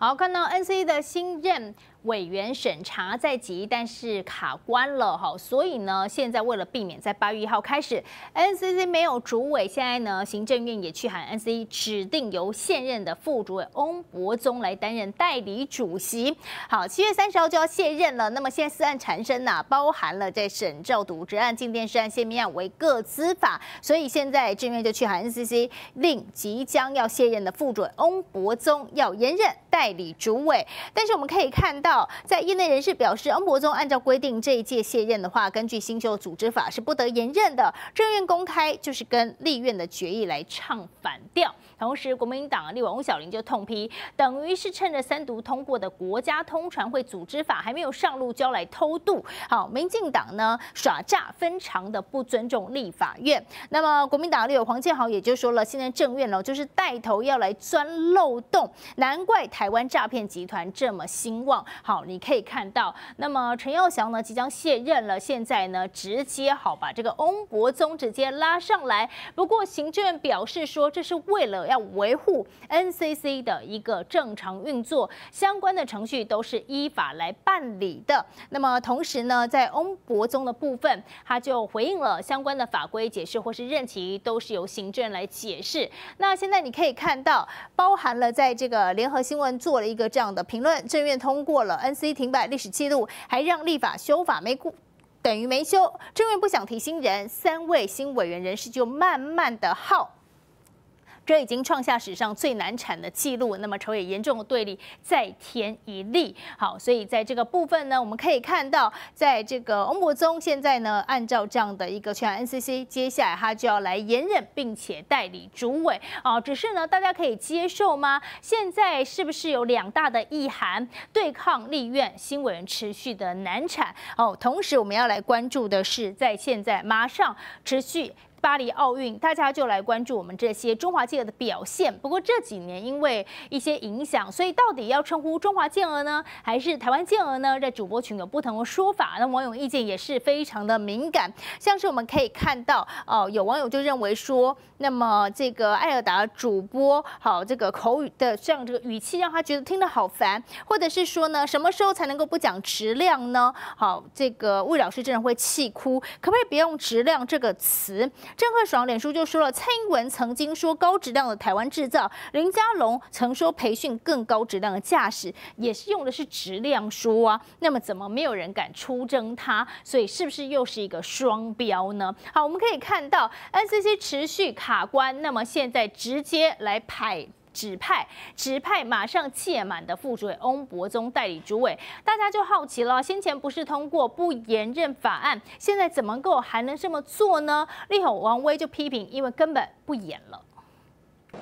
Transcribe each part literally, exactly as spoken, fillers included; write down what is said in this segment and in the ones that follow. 好，看到 N C C 的新任委员审查在即，但是卡关了哈，所以呢，现在为了避免在八月一号开始 N C C 没有主委，现在呢，行政院也去喊 N C C 指定由现任的副主委翁柏宗来担任代理主席。好，七月三十号就要卸任了。那么现在四案缠身呐、啊，包含了在沈肇渎职案、静电视案、泄密案为各司法，所以现在政院就去喊 N C C 令即将要卸任的副主委翁柏宗要延任代理主委。但是我们可以看到。 在业内人士表示，翁柏宗按照规定，这一届卸任的话，根据新修组织法是不得延任的。政院公开就是跟立院的决议来唱反调。同时，国民党立委翁小玲就痛批，等于是趁着三读通过的国家通传会组织法还没有上路，就要来偷渡。好，民进党呢耍诈，非常的不尊重立法院。那么，国民党立委黄健豪也就说了，现在政院呢就是带头要来钻漏洞，难怪台湾诈骗集团这么兴旺。 好，你可以看到，那么陈耀祥呢即将卸任了，现在呢直接好把这个翁柏宗直接拉上来。不过行政院表示说，这是为了要维护 N C C 的一个正常运作，相关的程序都是依法来办理的。那么同时呢，在翁柏宗的部分，他就回应了相关的法规解释或是任期都是由行政来解释。那现在你可以看到，包含了在这个联合新闻做了一个这样的评论，政院通过。 了 N C C 停摆历史记录，还让立法修法没顾。 等于没修。政院不想提新人，三位新委员人士就慢慢的耗。 这已经创下史上最难产的记录，那么朝野严重的对立再添一例。好，所以在这个部分呢，我们可以看到，在这个翁柏宗现在呢，按照这样的一个全 N C C， 接下来他就要来延任并且代理主委啊。只是呢，大家可以接受吗？现在是不是有两大的意涵对抗立院新委员持续的难产？哦，同时我们要来关注的是，在现在马上持续。 巴黎奥运，大家就来关注我们这些中华健儿的表现。不过这几年因为一些影响，所以到底要称呼中华健儿呢，还是台湾健儿呢？在主播群有不同的说法，那网友意见也是非常的敏感。像是我们可以看到，哦、呃，有网友就认为说，那么这个艾尔达主播，好，这个口语的这样这个语气让他觉得听得好烦，或者是说呢，什么时候才能够不讲质量呢？好，这个魏老师真的会气哭，可不可以别用质量这个词？ 郑赫爽脸书就说了，蔡英文曾经说高质量的台湾制造，林佳龙曾说培训更高质量的驾驶，也是用的是质量说啊。那么怎么没有人敢出征他？所以是不是又是一个双标呢？好，我们可以看到 N C C 持续卡关，那么现在直接来排。 指派指派马上届满的副主委翁柏宗代理主委，大家就好奇了。先前不是通过不延任法案，现在怎么够还能这么做呢？力吼王威就批评，因为根本不演了。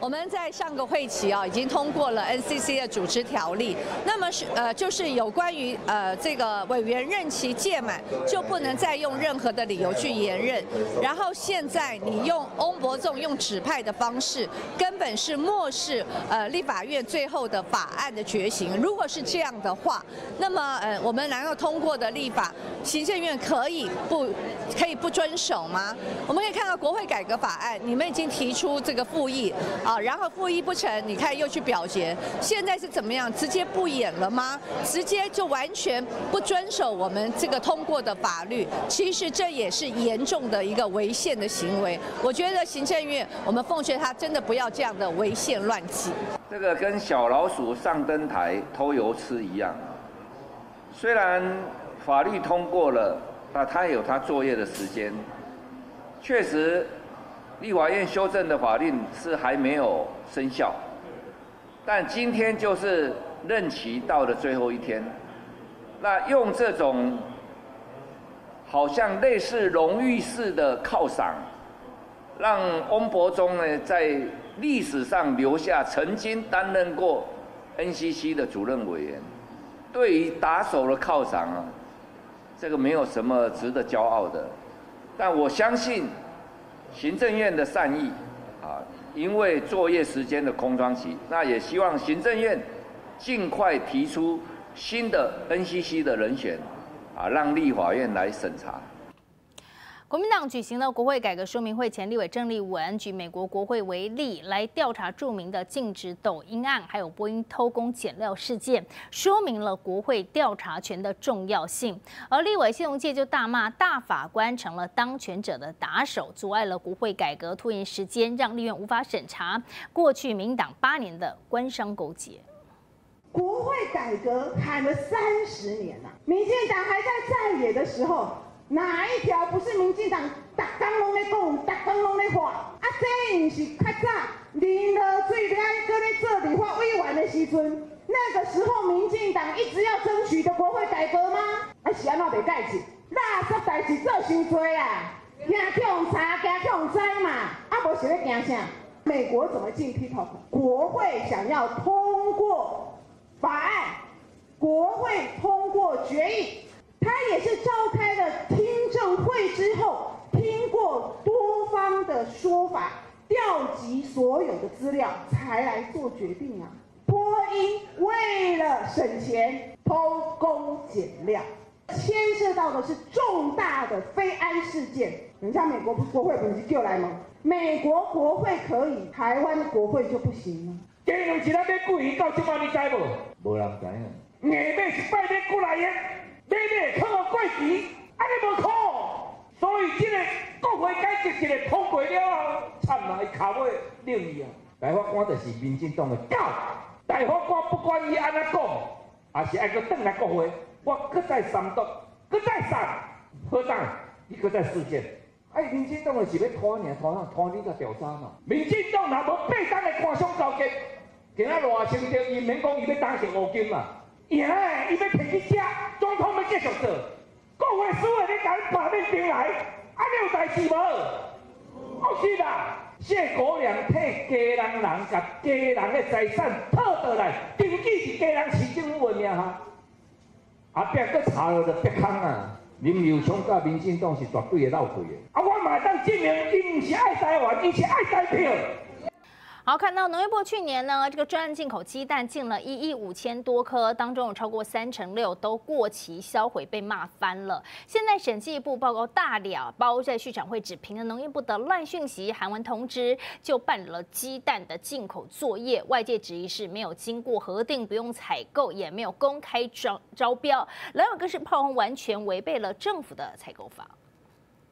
我们在上个会期啊，已经通过了 N C C 的组织条例。那么是呃，就是有关于呃这个委员任期届满，就不能再用任何的理由去延任。然后现在你用翁柏宗用指派的方式，根本是漠视呃立法院最后的法案的决行。如果是这样的话，那么呃我们难道通过的立法，行政院可以不可以不遵守吗？我们可以看到国会改革法案，你们已经提出这个复议。 啊，然后复议不成，你看又去表决，现在是怎么样？直接不演了吗？直接就完全不遵守我们这个通过的法律，其实这也是严重的一个违宪的行为。我觉得行政院，我们奉劝他真的不要这样的违宪乱纪。这个跟小老鼠上灯台偷油吃一样，虽然法律通过了，但它有它作业的时间，确实。 立法院修正的法令是还没有生效，但今天就是任期到的最后一天。那用这种好像类似荣誉式的犒赏，让翁柏宗呢在历史上留下曾经担任过 N C C 的主任委员，对于打手的犒赏啊，这个没有什么值得骄傲的。但我相信。 行政院的善意，啊，因为作业时间的空窗期，那也希望行政院尽快提出新的 N C C 的人选，啊，让立法院来审查。国民党举行了国会改革说明会前，立委郑丽文举美国国会为例，来调查著名的禁止抖音案，还有波音偷工减料事件，说明了国会调查权的重要性。而立委谢龙介就大骂大法官成了当权者的打手，阻碍了国会改革，拖延时间，让立院无法审查过去民党八年的官商勾结。 国会改革喊了三十年了、啊，民进党还在在野的时候，哪一条不是民进党逐天拢在讲、逐天拢在喊？啊，这不是较早林了最了搁咧做立法委员的时阵，那个时候民进党一直要争取的国会改革吗？啊，是安怎袂改进？垃圾代志做伤多啊，惊警察、惊警察嘛，啊，无是咧惊啥？美国怎么进 TikTok？ 国会想要通过 法案，国会通过决议，他也是召开了听证会之后，听过多方的说法，调集所有的资料才来做决定啊。波音为了省钱偷工减料，牵涉到的是重大的非安事件。人家美国国会不是就来吗？美国国会可以，台湾的国会就不行了。 鸡卵是咱买贵鱼到即摆，你知无？无人知影。硬买一摆买过来个，买买靠过期，安尼无靠。所以即个国会改革一个通过了后，惨啦！伊脚尾冷去啊！大法官就是民进党的狗。大法官不管伊安怎讲，也是爱阁转来国会，我搁再三读，搁再三，何等？伊搁再事件。 哎，民进党的是要拖你，拖上拖你个调查嘛。民进党若无八单的官商勾结，今仔偌清着，伊免讲伊要打成乌金嘛。赢诶，伊要摕去吃，总统要继续做。国会输诶，你甲伊罢免上来，啊，你有代志无？哦，是啦，谢国梁替家人人甲家人诶财产讨倒来，登记是家人市政府诶名下，啊，别搁查落就别空啊。 林友昌甲民进党是绝对的闹鬼的，啊！我马上证明，伊唔是爱台湾，伊是爱台票。 好，看到农业部去年呢，这个专案进口鸡蛋进了一亿五千多颗，当中有超过三成六都过期销毁，被骂翻了。现在审计部报告大了，包在畜产会只凭了农业部的赖讯息、函文通知，就办理了鸡蛋的进口作业。外界质疑是没有经过核定，不用采购，也没有公开招招标，蓝网更是炮轰完全违背了政府的采购法。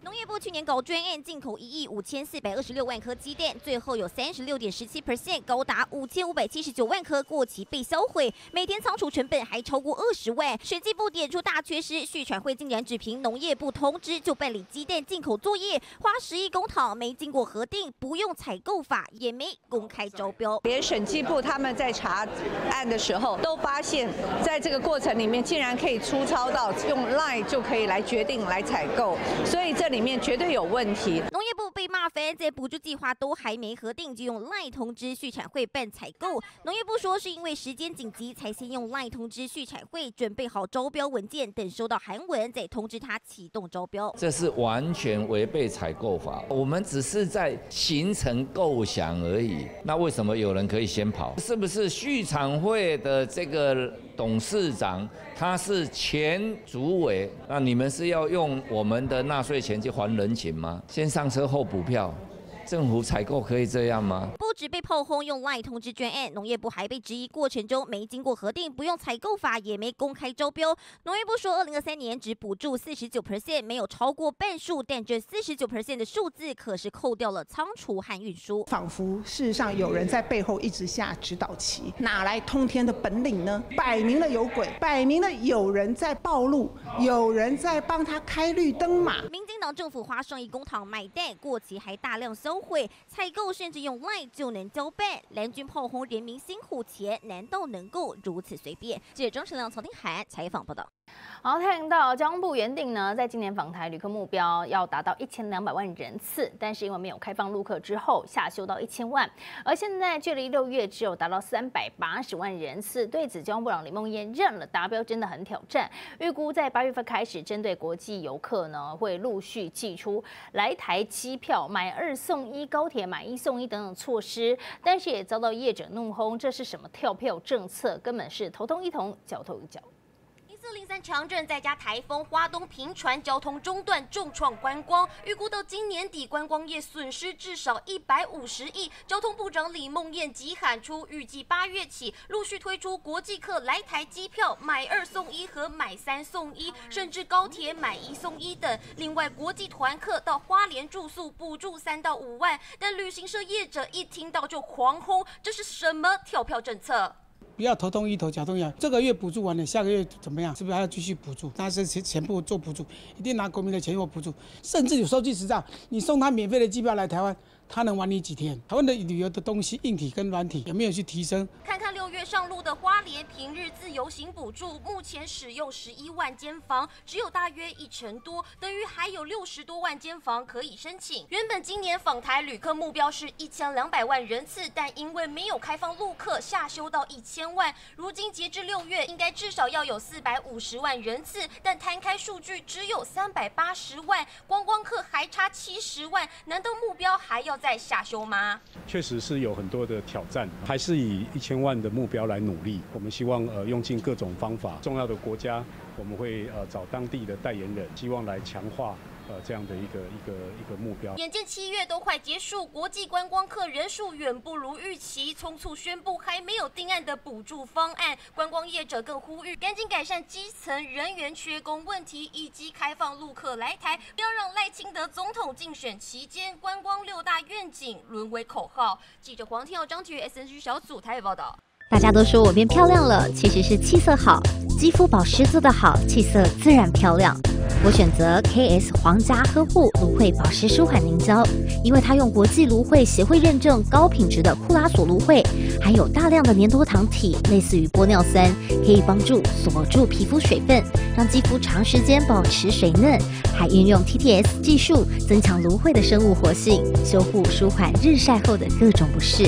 农业部去年搞专案进口一亿五千四百二十六万颗鸡蛋，最后有三十六点十七 percent， 高达五千五百七十九万颗过期被销毁，每天仓储成本还超过二十万。审计部点出大缺失，畜产会竟然只凭农业部通知就办理鸡蛋进口作业，花十亿公帑，没经过核定，不用采购法，也没公开招标。连审计部他们在查案的时候都发现，在这个过程里面竟然可以粗糙到用 LINE 就可以来决定来采购，所以这 里面绝对有问题。农业部被骂翻，在补助计划都还没核定，就用 LINE 通知畜产会办采购。农业部说是因为时间紧急，才先用 LINE 通知畜产会准备好招标文件，等收到函文再通知他启动招标。这是完全违背采购法，我们只是在形成构想而已。那为什么有人可以先跑？是不是畜产会的这个董事长他是前主委？那你们是要用我们的纳税钱 去还人情吗？先上车后补票，政府采购可以这样吗？不止被炮轰用 LINE 通知专案，农业部还被质疑过程中没经过核定，不用采购法，也没公开招标。农业部说，二零二三年只补助四十九 percent， 没有超过半数，但这四十九 percent 的数字可是扣掉了仓储和运输。仿佛事实上有人在背后一直下指导棋，哪来通天的本领呢？摆明了有鬼，摆明了有人在暴露，有人在帮他开绿灯嘛。 政府花上亿公帑买蛋，过期还大量销毁，采购甚至用 LINE 就能交办。蓝军炮轰人民辛苦钱，难道能够如此随便？记者张晨亮、曹定涵采访报道。好，看到交通部原定呢，在今年访台旅客目标要达到一千两百万人次，但是因为没有开放陆客之后，下修到一千万，而现在距离六月只有达到三百八十万人次。对此，交通部长林孟燕认了达标真的很挑战，预估在八月份开始，针对国际游客呢，会陆续 祭出来台机票买二送一、高铁买一送一等等措施，但是也遭到业者怒轰，这是什么跳票政策？根本是头痛一头，脚痛一脚。四零三强震再加台风，花东频传交通中断，重创观光。预估到今年底，观光业损失至少一百五十亿。交通部长李孟谚急喊出，预计八月起陆续推出国际客来台机票买二送一和买三送一，甚至高铁买一送一等。另外，国际团客到花莲住宿补助三到五万，但旅行社业者一听到就狂轰，这是什么跳票政策？ 不要头痛医头，脚痛医脚。这个月补助完了，下个月怎么样？是不是还要继续补助？那是全部做补助，一定拿国民的钱做补助。甚至有时候去实在，你送他免费的机票来台湾，他能玩你几天？台湾的旅游的东西，硬体跟软体有没有去提升？看看六月上路的花莲平日自由行补助，目前使用十一万间房，只有大约一成多，等于还有六十多万间房可以申请。原本今年访台旅客目标是一千两百万人次，但因为没有开放陆客，下修到一千。 千万，如今截至六月，应该至少要有四百五十万人次，但摊开数据只有三百八十万，观光客还差七十万，难道目标还要再下修吗？确实是有很多的挑战，还是以一千万的目标来努力。我们希望呃用尽各种方法，重要的国家我们会呃找当地的代言人，希望来强化。 呃，这样的一个一个一个目标，眼见七月都快结束，国际观光客人数远不如预期，匆促宣布还没有定案的补助方案，观光业者更呼吁赶紧改善基层人员缺工问题，以及开放陆客来台，不要让赖清德总统竞选期间观光六大愿景沦为口号。记者黄天耀、张菊 S N G 小组台北报道。大家都说我变漂亮了，其实是气色好，肌肤保湿做得好，气色自然漂亮。 我选择 K S 皇家呵护芦荟保湿舒缓凝胶，因为它用国际芦荟协会认证高品质的库拉索芦荟，含有大量的粘多糖体，类似于玻尿酸，可以帮助锁住皮肤水分，让肌肤长时间保持水嫩。还运用 T T S 技术增强芦荟的生物活性，修护舒缓日晒后的各种不适。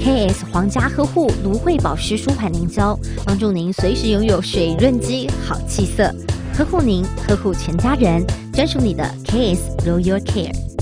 K S 皇家呵护芦荟保湿舒缓凝胶，帮助您随时拥有水润肌、好气色。 呵护您，呵护全家人，专属你的 K S Royal Care。